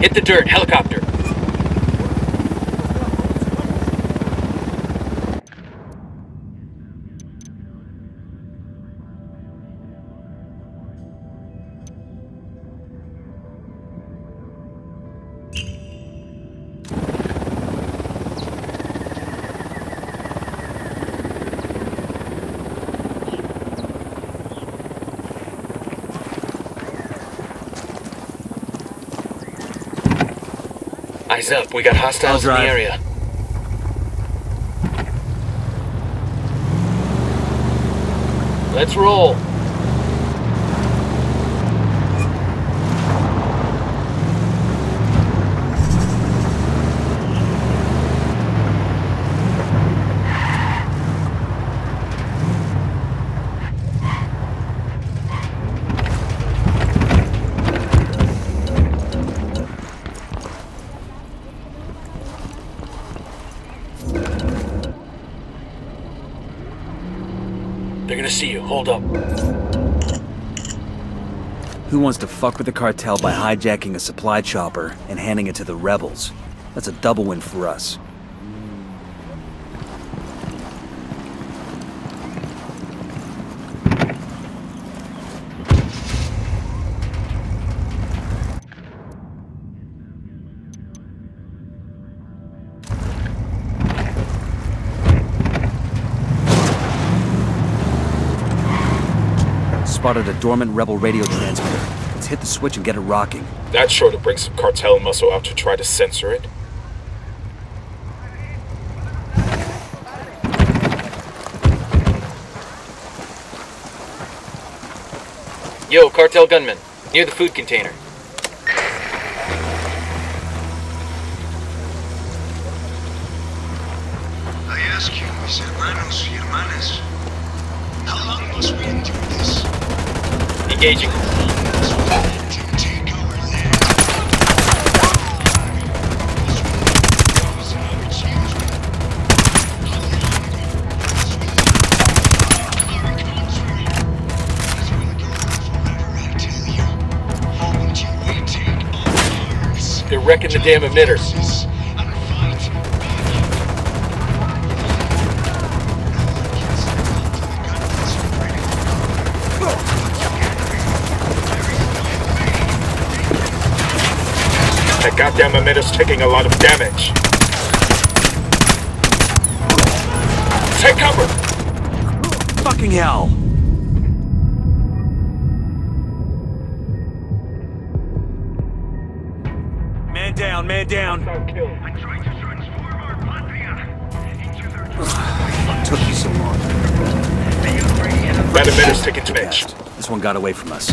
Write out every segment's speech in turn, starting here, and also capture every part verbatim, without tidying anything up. Hit the dirt, helicopter. Eyes up, we got hostiles in the area. Let's roll. See you. Hold up. Who wants to fuck with the cartel by hijacking a supply chopper and handing it to the rebels? That's a double win for us. Spotted a dormant rebel radio transmitter. Let's hit the switch and get it rocking. That's sure to bring some cartel muscle out to try to censor it. Yo, cartel gunman. Near the food container. I ask you, mis hermanos y hermanas, how long must we endure this? Engaging. They're wrecking the damn emitters. That goddamn emitter's taking a lot of damage. Take cover! Fucking hell! Man down, man down. I tried to transform our Pantheon into their... What took you so long? That emitter's taking damage. This one got away from us.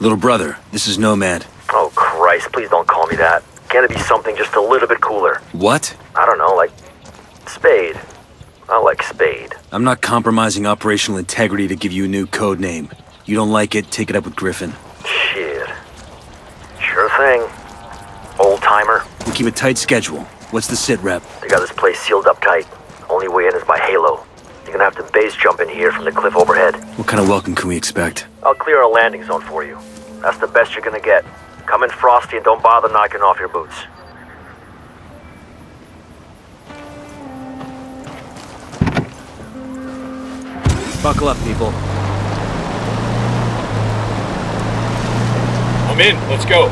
Little brother, this is Nomad. Oh, Christ, please don't call me that. Can it be something just a little bit cooler? What? I don't know, like... Spade. I like Spade. I'm not compromising operational integrity to give you a new code name. You don't like it, take it up with Griffin. Shit. Sure thing. Old-timer. We keep a tight schedule. What's the sit rep? They got this place sealed up tight. Only way in is by halo. You're gonna have to base jump in here from the cliff overhead. What kind of welcome can we expect? I'll clear a landing zone for you. That's the best you're gonna get. Come in frosty and don't bother knocking off your boots. Buckle up, people. I'm in. Let's go.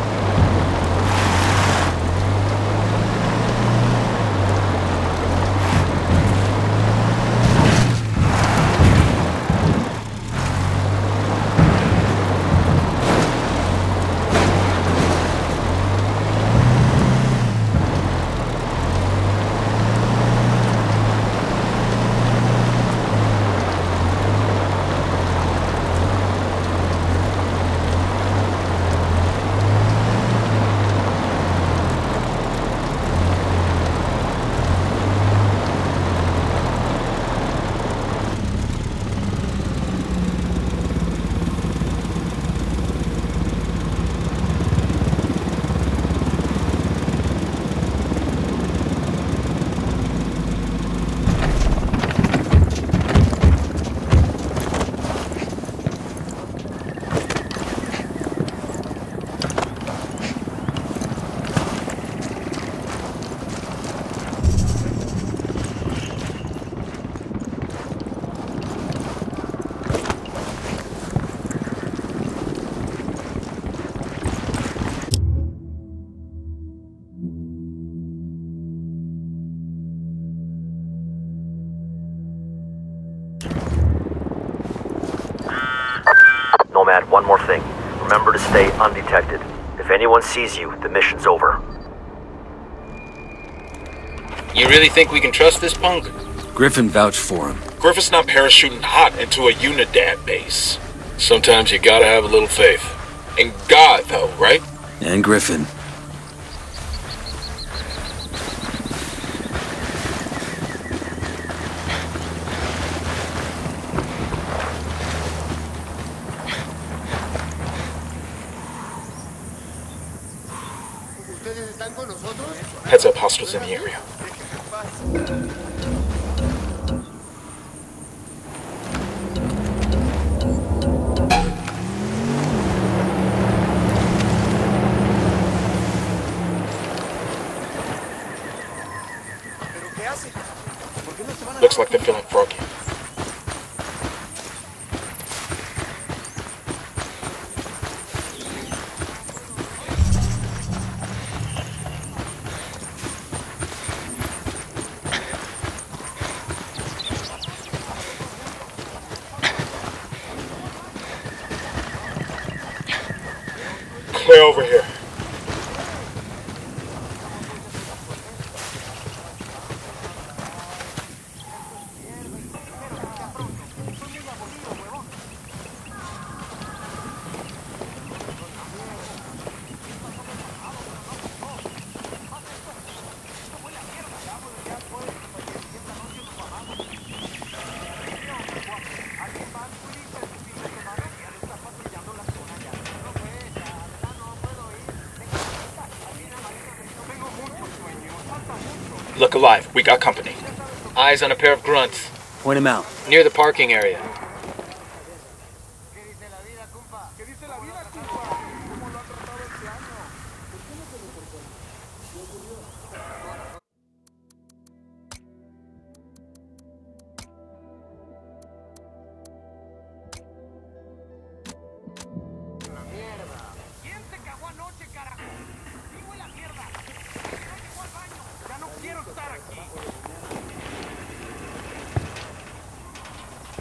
Nomad, one more thing. Remember to stay undetected. If anyone sees you, the mission's over. You really think we can trust this punk? Griffin vouched for him. Griffin's not parachuting hot into a Unidad base. Sometimes you gotta have a little faith. In God, though, right? And Griffin. Heads up, hostiles in the area. Looks like they're feeling froggy. Way over here. Look alive. We got company. Eyes on a pair of grunts. Point them out. Near the parking area.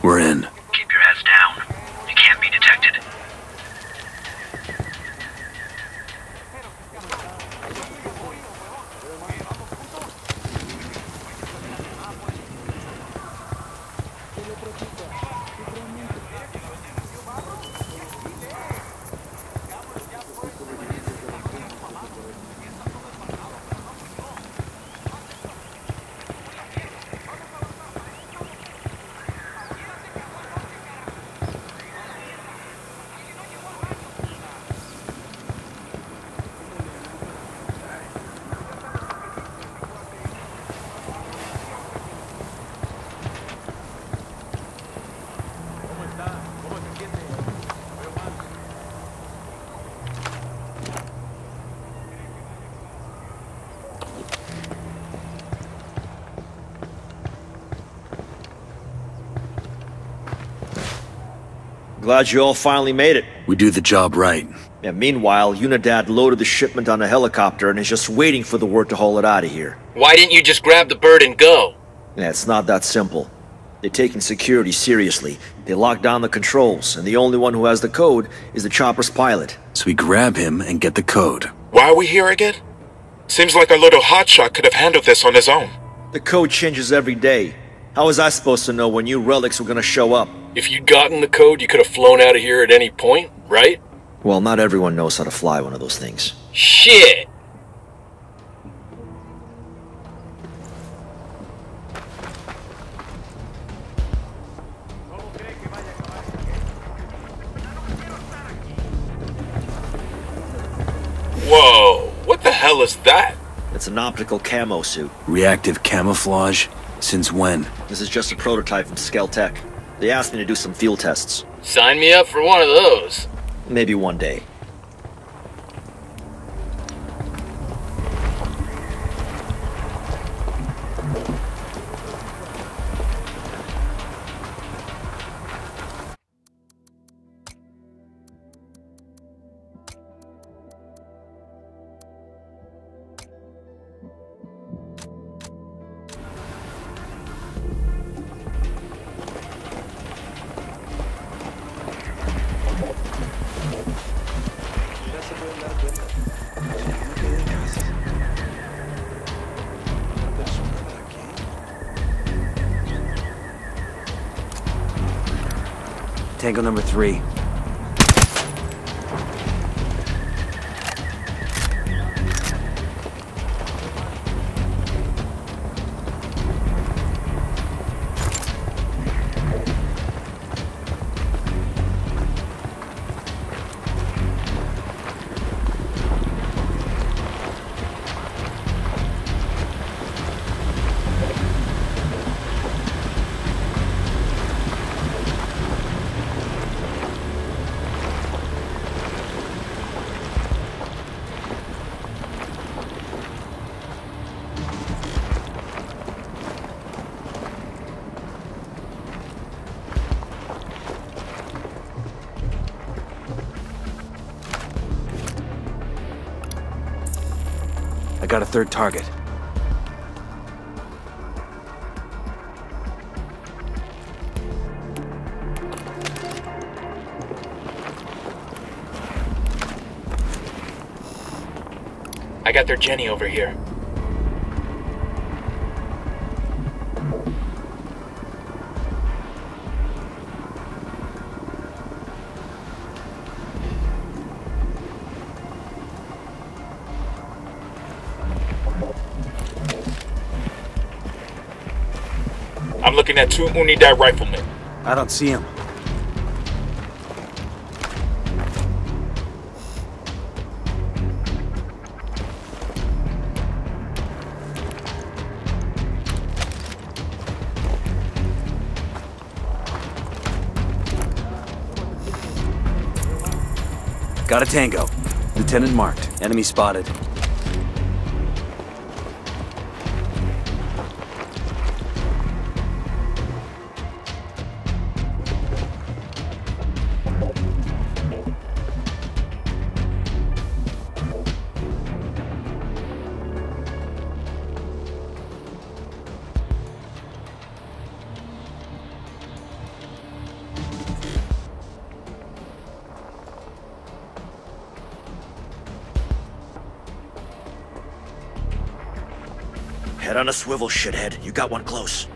We're in. Keep your heads down. You can't be detected. Glad you all finally made it. We do the job right. Yeah, meanwhile, Unidad loaded the shipment on a helicopter and is just waiting for the word to haul it out of here. Why didn't you just grab the bird and go? Yeah, it's not that simple. They're taking security seriously. They lock down the controls, and the only one who has the code is the chopper's pilot. So we grab him and get the code. Why are we here again? Seems like our little hotshot could have handled this on his own. The code changes every day. How was I supposed to know when you relics were gonna show up? If you'd gotten the code, you could have flown out of here at any point, right? Well, not everyone knows how to fly one of those things. Shit! Whoa, what the hell is that? It's an optical camo suit. Reactive camouflage? Since when? This is just a prototype from Skeltech. They asked me to do some field tests. Sign me up for one of those. Maybe one day. Tango number three. I got a third target. I got their Jenny over here. I'm looking at two Unidad riflemen. I don't see him. Got a tango. Lieutenant marked. Enemy spotted. Head on a swivel, shithead. You got one close.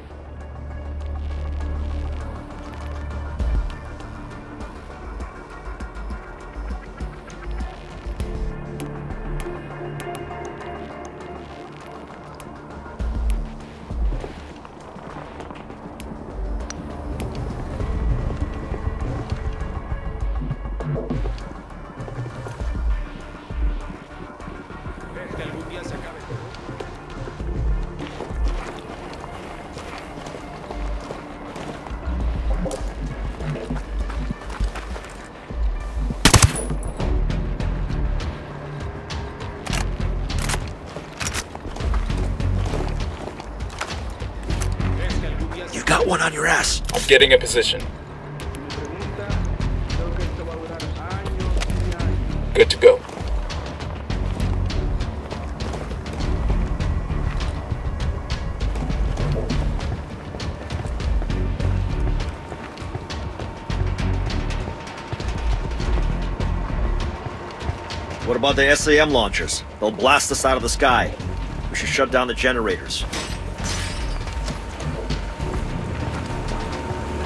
Got one on your ass. I'm getting a position. good to go. What about the S A M launchers? They'll blast us out of the sky. We should shut down the generators.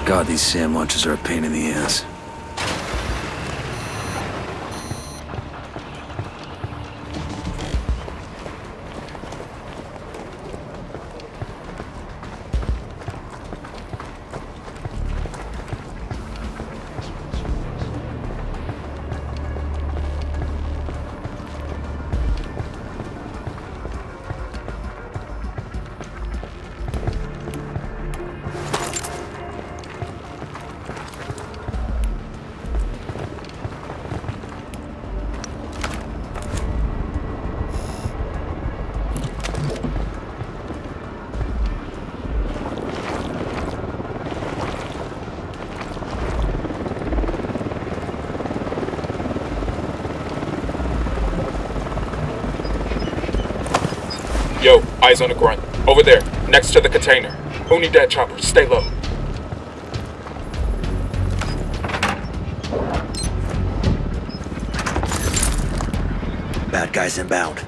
God, these SAM launchers are a pain in the ass. Eyes on the grunt. Over there, next to the container. Unidad chopper, stay low. Bad guys inbound.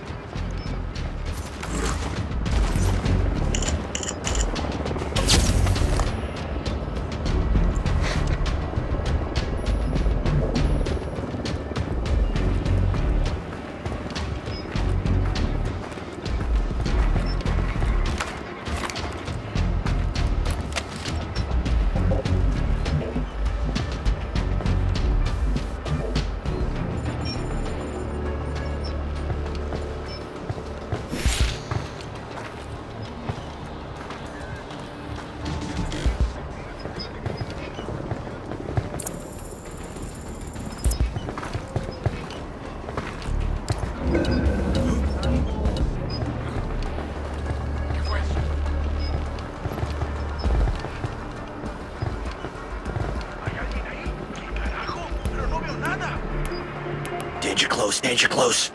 Danger close.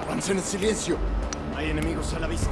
Avance en silencio. Hay enemigos a la vista.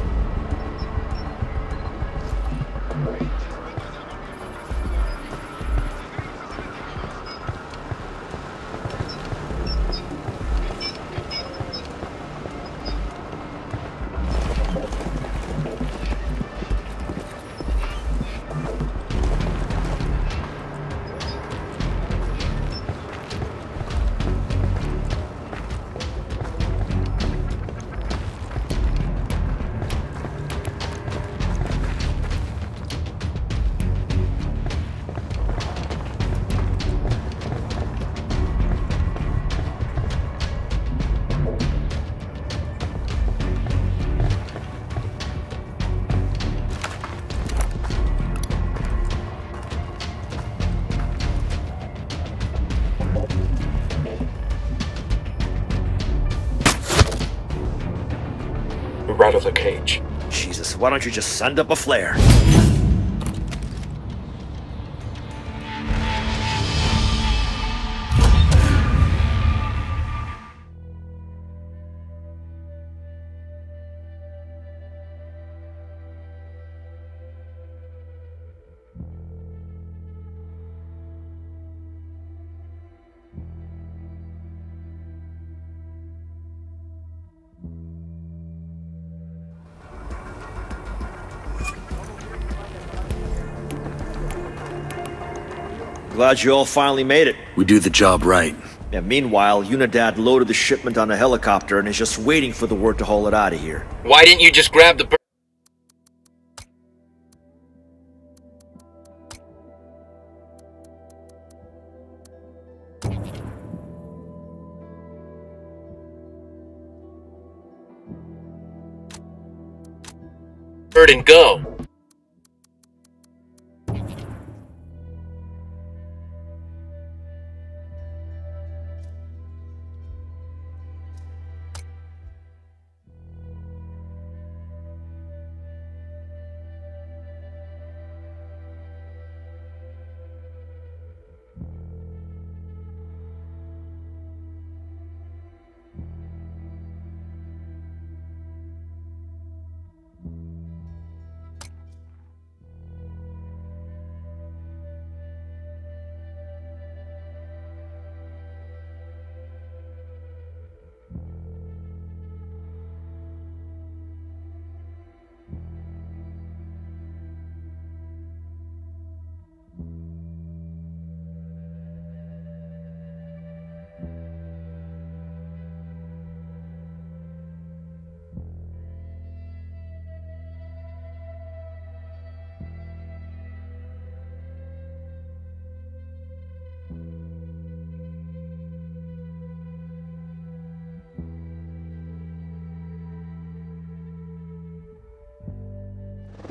Out of the cage. Jesus, why don't you just send up a flare? Glad you all finally made it. We do the job right. And meanwhile, Unidad loaded the shipment on a helicopter and is just waiting for the word to haul it out of here. Why didn't you just grab the... bird and go.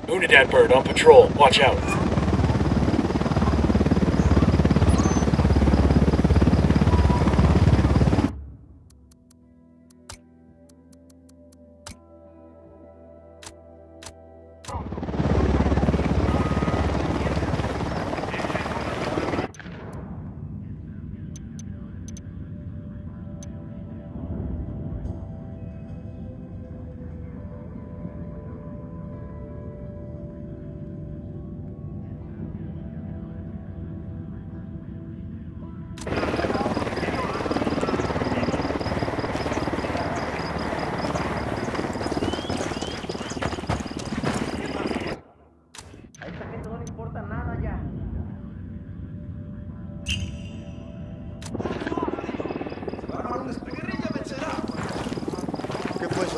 Unidad bird on patrol. Watch out.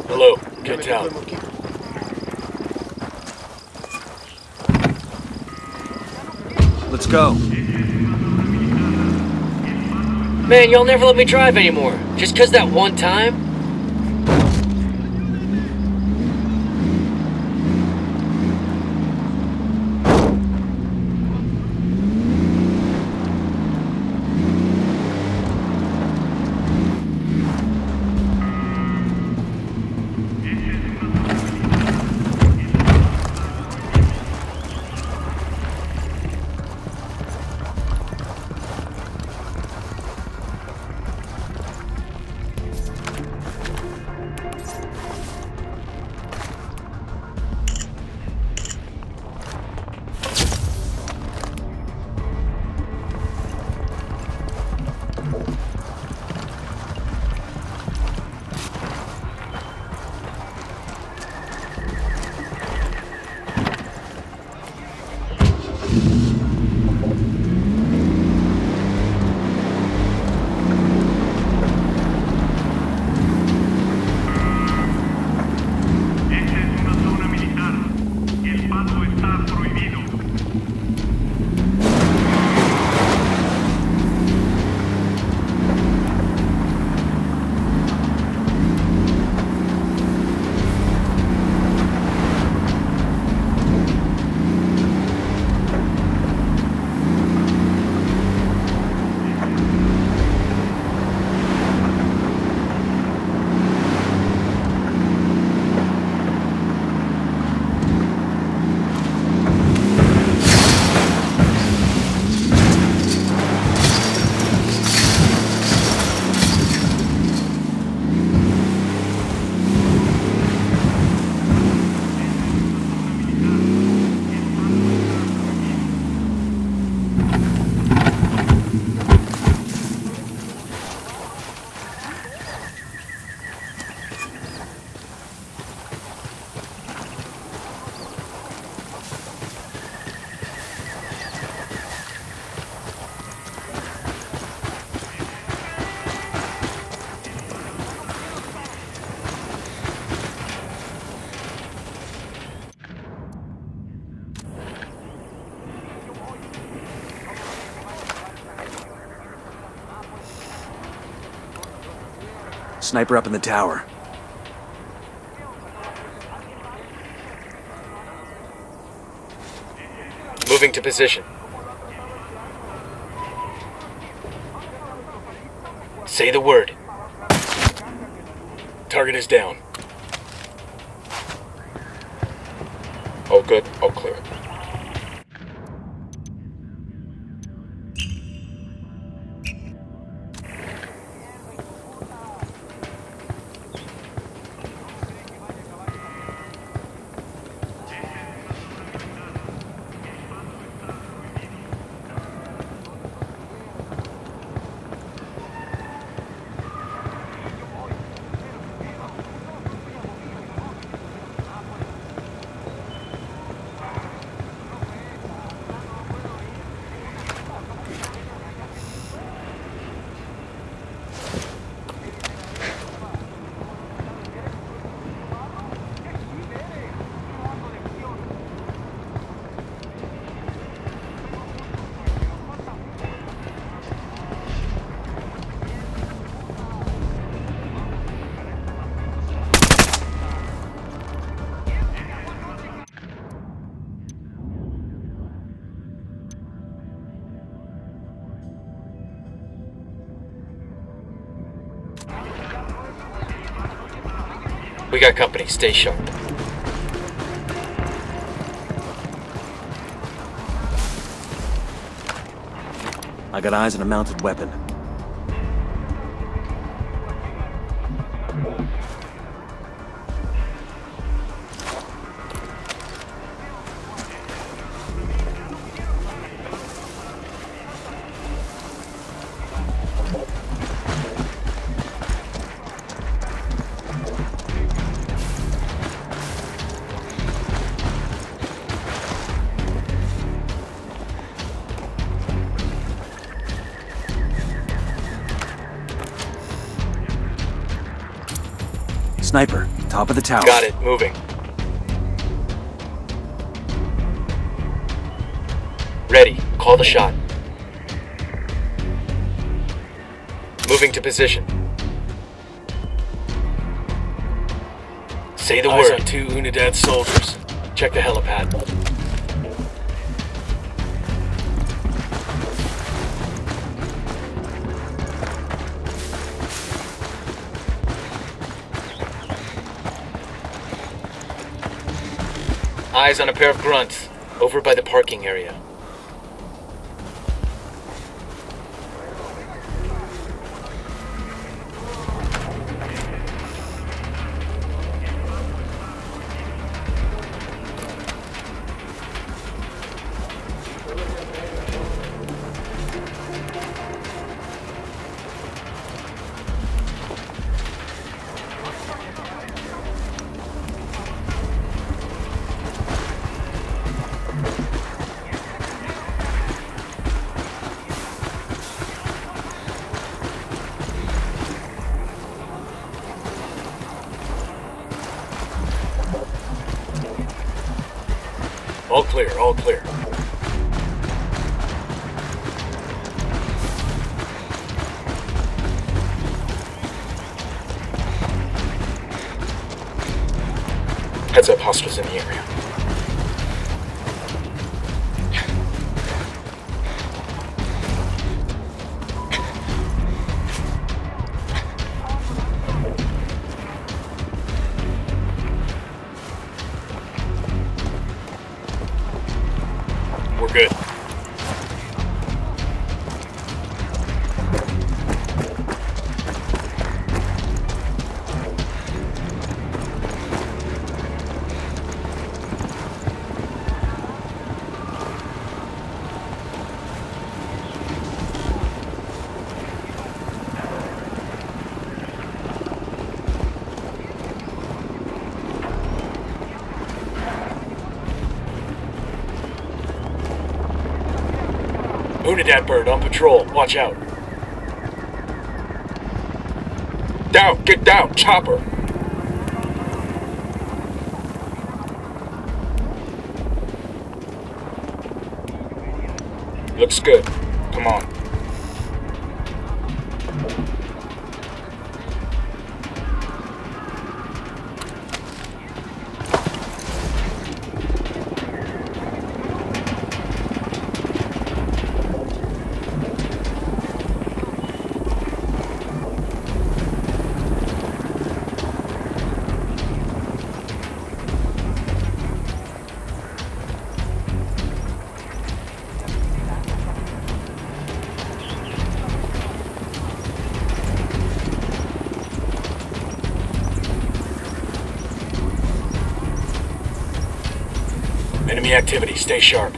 Hello, get down. Let's go. Man, y'all never let me drive anymore. Just cause that one time? Sniper up in the tower. Moving to position. Say the word. Target is down. Oh, good. Oh, clear. We got company, stay sharp. I got eyes on a mounted weapon. Sniper, top of the tower. Got it, moving. Ready, call the shot. Moving to position. Say the Eyes word. On two Unidad soldiers. Check the helipad. Eyes on a pair of grunts, over by the parking area. All clear, all clear. Heads up, hostiles in the area. Unidad bird on patrol. Watch out. Down! Get down! Chopper! Looks good. Come on. Enemy activity, stay sharp.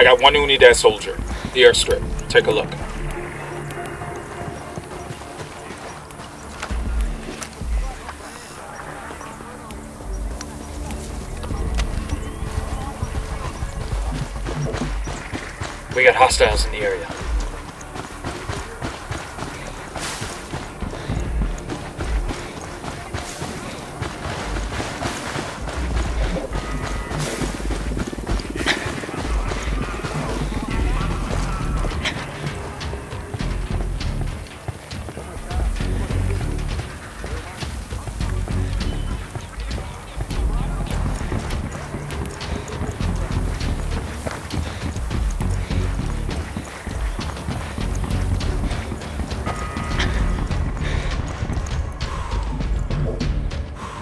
I got one Unidad soldier. The airstrip. Take a look. We got hostiles in the area.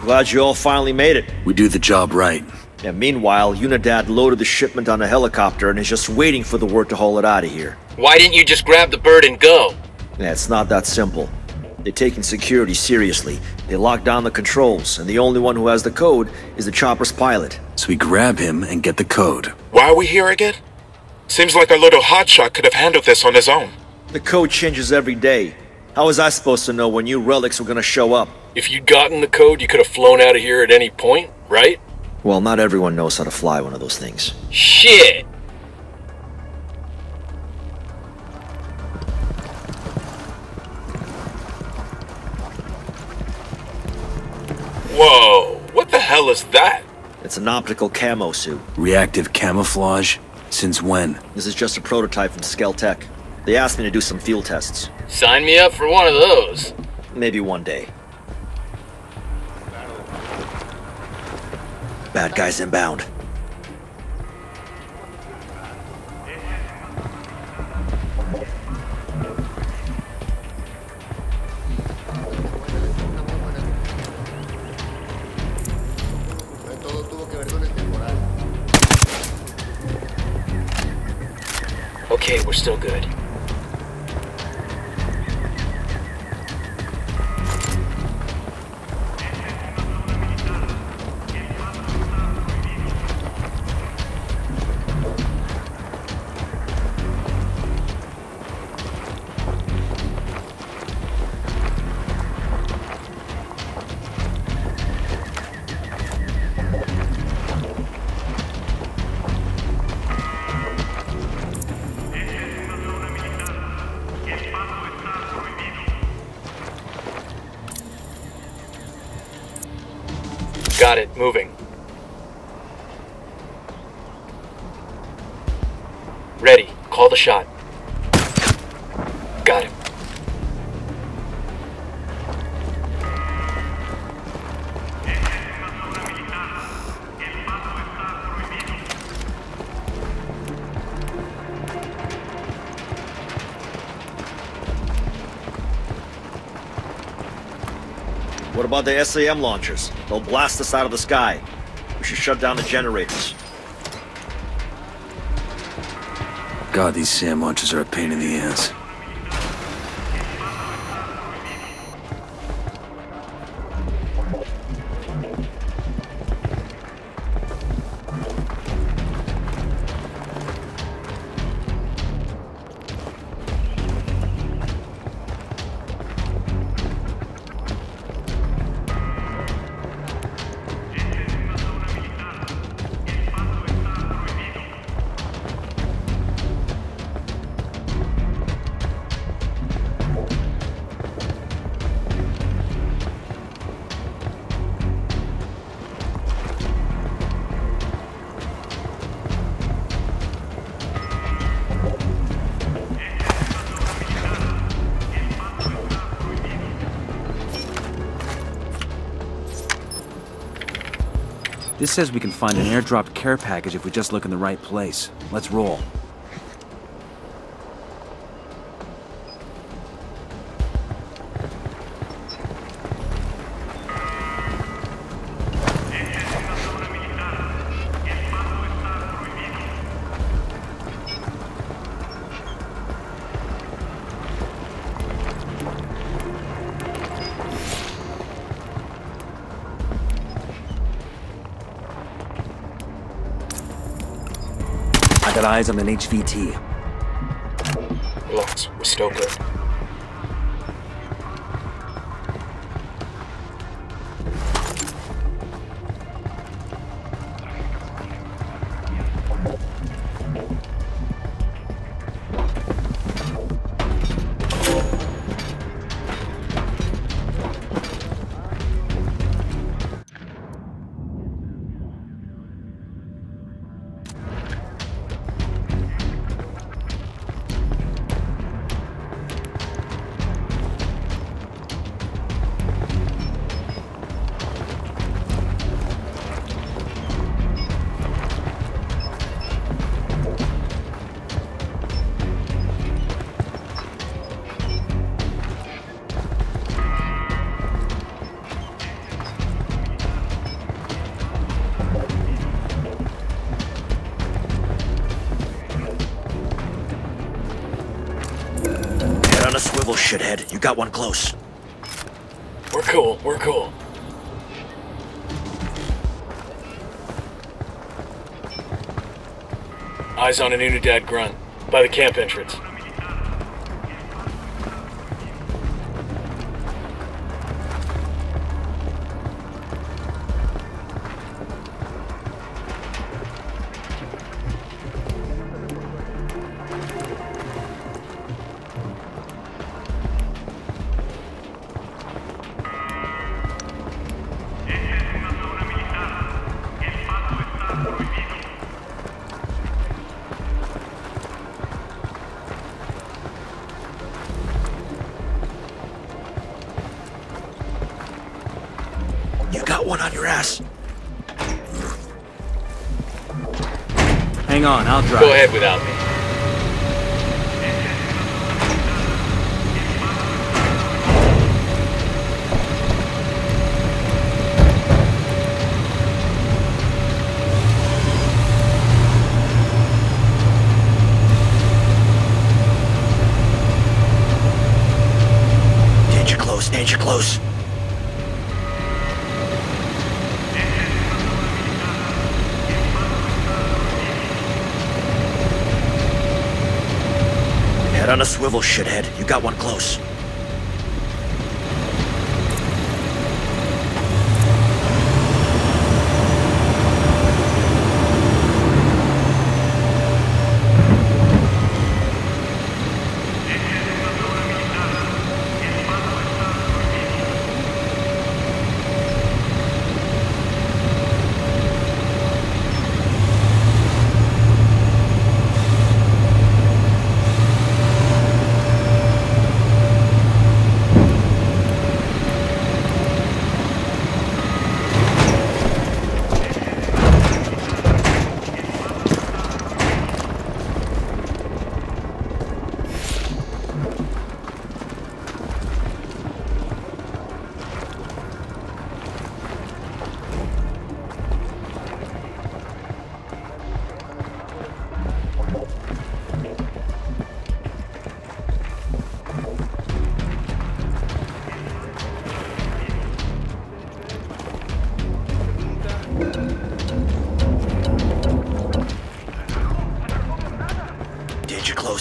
Glad you all finally made it. We do the job right. Yeah, meanwhile, Unidad loaded the shipment on a helicopter and is just waiting for the word to haul it out of here. Why didn't you just grab the bird and go? Yeah, it's not that simple. They're taking security seriously. They locked down the controls, and the only one who has the code is the chopper's pilot. So we grab him and get the code. Why are we here again? Seems like our little hotshot could have handled this on his own. The code changes every day. How was I supposed to know when you relics were gonna show up? If you'd gotten the code, you could have flown out of here at any point, right? Well, not everyone knows how to fly one of those things. Shit! Whoa, what the hell is that? It's an optical camo suit. Reactive camouflage? Since when? This is just a prototype from Skeltech. They asked me to do some field tests. Sign me up for one of those. Maybe one day. Bad guys inbound. Okay, we're still good. Got it, moving. Ready, call the shot. Got him. What about the S A M launchers? They'll blast us out of the sky. We should shut down the generators. God, these S A M launchers are a pain in the ass. This says we can find an airdropped care package if we just look in the right place. Let's roll. Got eyes on an H V T. Locked. We're still good. shithead. You got one close. We're cool. We're cool. Eyes on an Unidad grunt by the camp entrance. One on your ass. Hang on, I'll drive. Go ahead without me. Danger close, danger close. Head on a swivel, shithead. You got one close.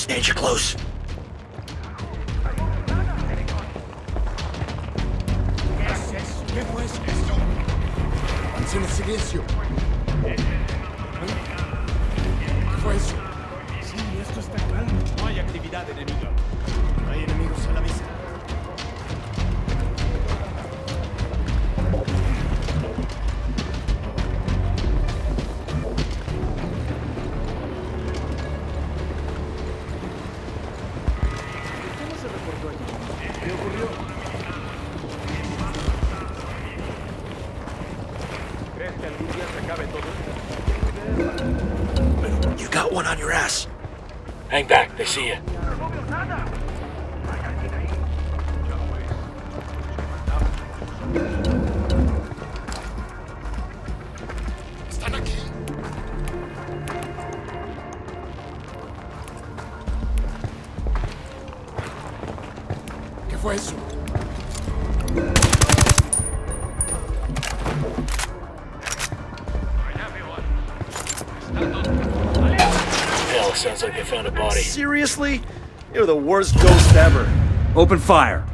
Danger close. You got one on your ass. Hang back, they see you. Seriously? You're the worst ghost ever. Open fire.